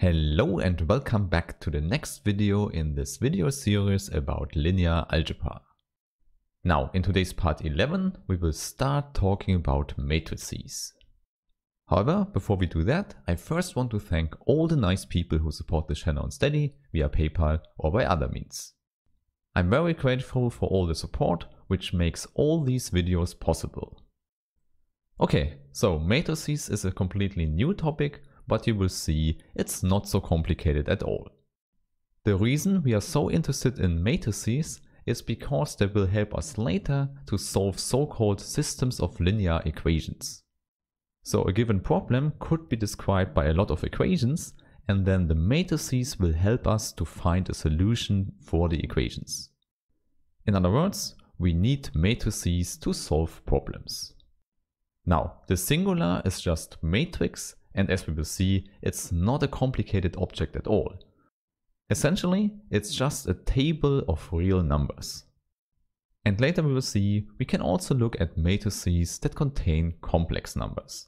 Hello and welcome back to the next video in this video series about linear algebra. Now, in today's part 11, we will start talking about matrices. However, before we do that, I first want to thank all the nice people who support this channel on Steady, via PayPal or by other means. I'm very grateful for all the support, which makes all these videos possible. Okay, so matrices is a completely new topic, but you will see it's not so complicated at all. The reason we are so interested in matrices is because they will help us later to solve so-called systems of linear equations. So a given problem could be described by a lot of equations, and then the matrices will help us to find a solution for the equations. In other words, we need matrices to solve problems. Now, the singular is just matrix, and as we will see, it's not a complicated object at all. Essentially, it's just a table of real numbers. And later we will see, we can also look at matrices that contain complex numbers.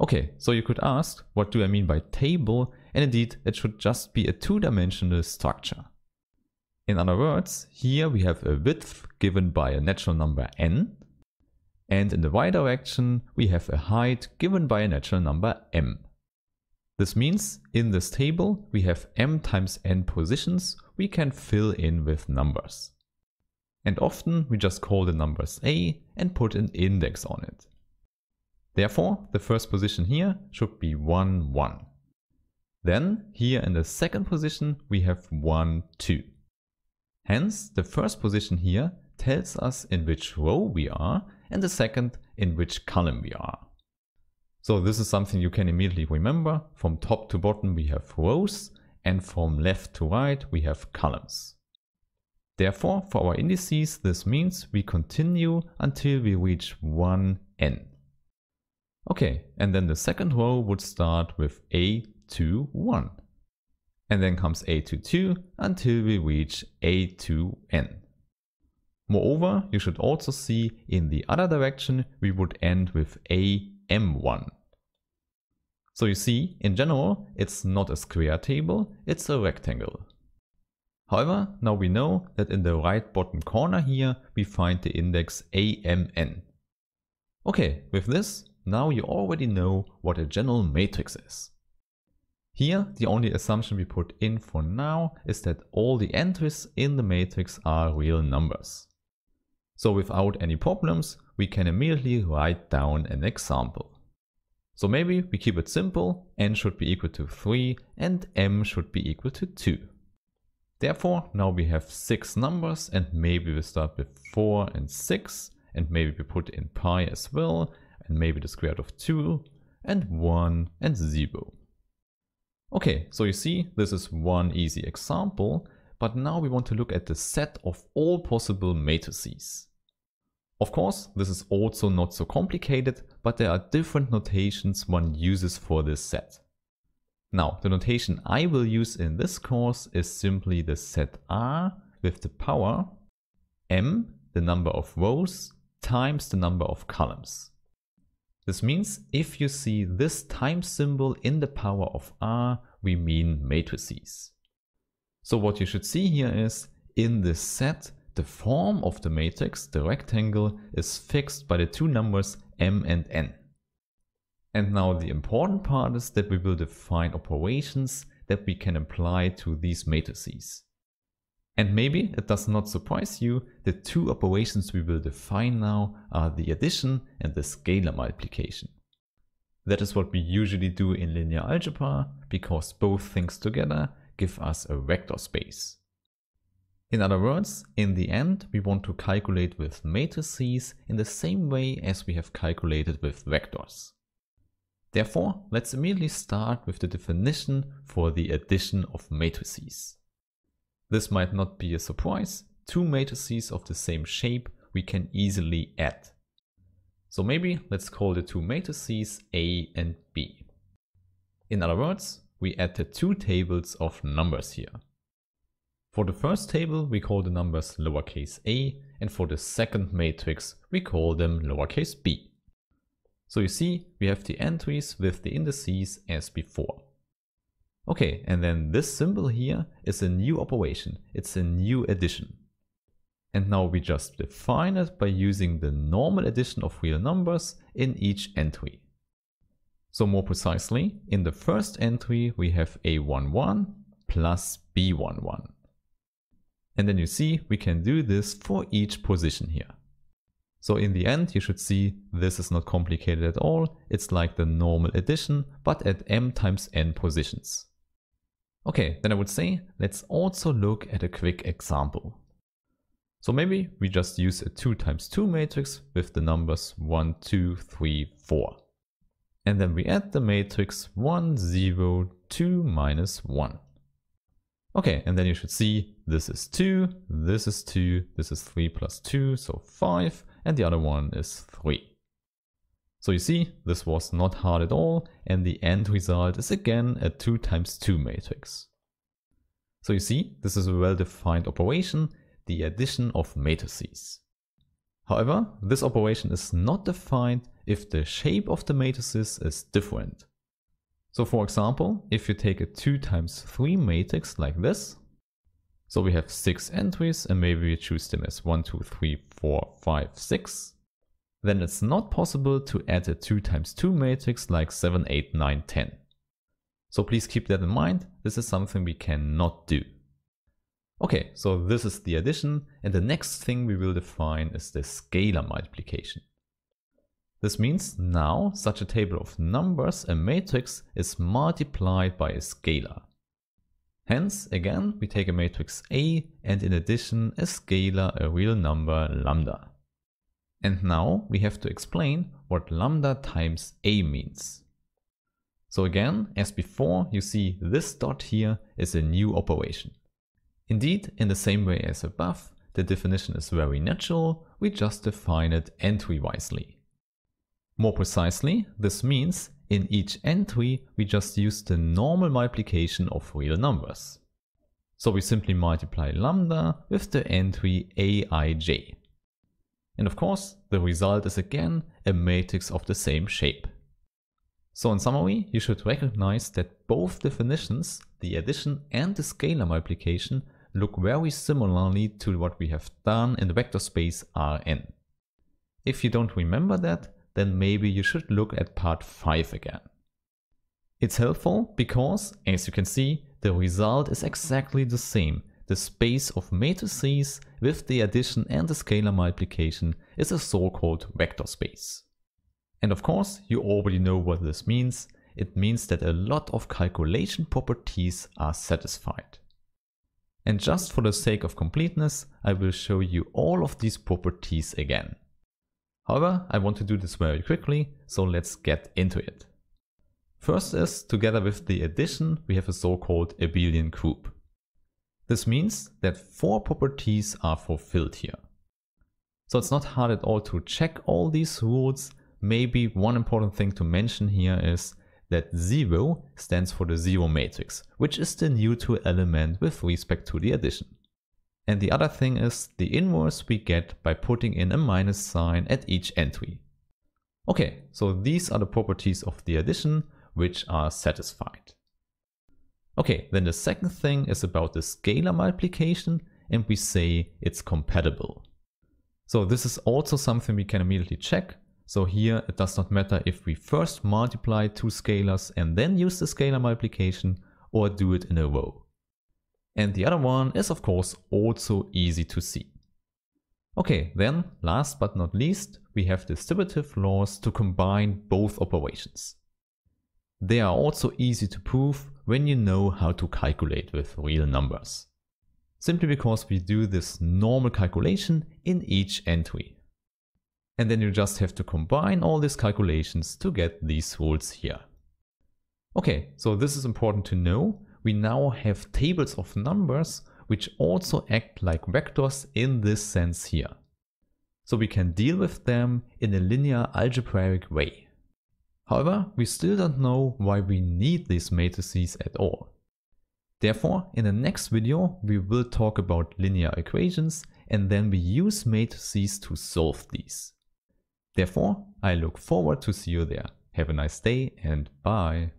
Okay, so you could ask, what do I mean by table? And indeed, it should just be a two-dimensional structure. In other words, here we have a width given by a natural number n, and in the y direction, we have a height given by a natural number m. This means in this table, we have m times n positions we can fill in with numbers. And often we just call the numbers a and put an index on it. Therefore, the first position here should be 1, 1. Then here in the second position, we have 1, 2. Hence, the first position here tells us in which row we are, and the second in which column we are. So this is something you can immediately remember. From top to bottom we have rows, and from left to right we have columns. Therefore, for our indices, this means we continue until we reach 1n. Okay, and then the second row would start with a to 1. And then comes a to 2 until we reach a to n. Moreover, you should also see in the other direction we would end with a m1. So you see, in general, it's not a square table, it's a rectangle. However, now we know that in the right bottom corner here we find the index amn. Okay, with this, now you already know what a general matrix is. Here, the only assumption we put in for now is that all the entries in the matrix are real numbers. So without any problems, we can immediately write down an example. So maybe we keep it simple, n should be equal to 3 and m should be equal to 2. Therefore, now we have 6 numbers, and maybe we start with 4 and 6, and maybe we put in pi as well, and maybe the square root of 2 and 1 and 0. Okay, so you see, this is one easy example, but now we want to look at the set of all possible matrices. Of course, this is also not so complicated, but there are different notations one uses for this set. Now, the notation I will use in this course is simply the set R with the power m, the number of rows, times the number of columns. This means if you see this times symbol in the power of R, we mean matrices. So what you should see here is, in this set, the form of the matrix, the rectangle, is fixed by the two numbers m and n. And now the important part is that we will define operations that we can apply to these matrices. And maybe it does not surprise you, the two operations we will define now are the addition and the scalar multiplication. That is what we usually do in linear algebra, because both things together give us a vector space. In other words, in the end, we want to calculate with matrices in the same way as we have calculated with vectors. Therefore, let's immediately start with the definition for the addition of matrices. This might not be a surprise. Two matrices of the same shape we can easily add. So maybe let's call the two matrices A and B. In other words, we add the two tables of numbers here. For the first table, we call the numbers lowercase a, and for the second matrix, we call them lowercase b. So you see, we have the entries with the indices as before. Okay, and then this symbol here is a new operation. It's a new addition. And now we just define it by using the normal addition of real numbers in each entry. So more precisely, in the first entry we have a11 plus b11. And then you see we can do this for each position here. So in the end you should see this is not complicated at all. It's like the normal addition but at m times n positions. Okay, then I would say let's also look at a quick example. So maybe we just use a 2 times 2 matrix with the numbers 1, 2, 3, 4. And then we add the matrix 1, 0, 2, minus 1. Okay, and then you should see this is 2, this is 2, this is 3 plus 2, so 5, and the other one is 3. So you see, this was not hard at all, and the end result is again a 2 times 2 matrix. So you see, this is a well-defined operation, the addition of matrices. However, this operation is not defined if the shape of the matrices is different. So for example, if you take a 2 times 3 matrix like this, so we have 6 entries and maybe we choose them as 1, 2, 3, 4, 5, 6, then it's not possible to add a 2 times 2 matrix like 7, 8, 9, 10. So please keep that in mind, this is something we cannot do. Okay, so this is the addition, and the next thing we will define is the scalar multiplication. This means now such a table of numbers, a matrix, is multiplied by a scalar. Hence, again, we take a matrix A and in addition a scalar, a real number, lambda. And now we have to explain what lambda times A means. So again, as before, you see this dot here is a new operation. Indeed, in the same way as above, the definition is very natural, we just define it entry-wisely. More precisely, this means in each entry we just use the normal multiplication of real numbers. So we simply multiply lambda with the entry aij. And of course, the result is again a matrix of the same shape. So in summary, you should recognize that both definitions, the addition and the scalar multiplication, look very similarly to what we have done in the vector space Rn. If you don't remember that, then maybe you should look at part 5 again. It's helpful because, as you can see, the result is exactly the same. The space of matrices with the addition and the scalar multiplication is a so-called vector space. And of course, you already know what this means. It means that a lot of calculation properties are satisfied. And just for the sake of completeness, I will show you all of these properties again. However, I want to do this very quickly, so let's get into it. First is, together with the addition, we have a so-called abelian group. This means that 4 properties are fulfilled here. So it's not hard at all to check all these rules. Maybe one important thing to mention here is that 0 stands for the 0 matrix, which is the neutral element with respect to the addition. And the other thing is the inverse we get by putting in a minus sign at each entry. Okay, so these are the properties of the addition which are satisfied. Okay, then the second thing is about the scalar multiplication, and we say it's compatible. So this is also something we can immediately check. So here it does not matter if we first multiply 2 scalars and then use the scalar multiplication or do it in a row. And the other one is of course also easy to see. Okay, then last but not least, we have distributive laws to combine both operations. They are also easy to prove when you know how to calculate with real numbers. Simply because we do this normal calculation in each entry. And then you just have to combine all these calculations to get these rules here. Okay, so this is important to know. We now have tables of numbers which also act like vectors in this sense here. So we can deal with them in a linear algebraic way. However, we still don't know why we need these matrices at all. Therefore, in the next video we will talk about linear equations and then we use matrices to solve these. Therefore, I look forward to see you there. Have a nice day and bye!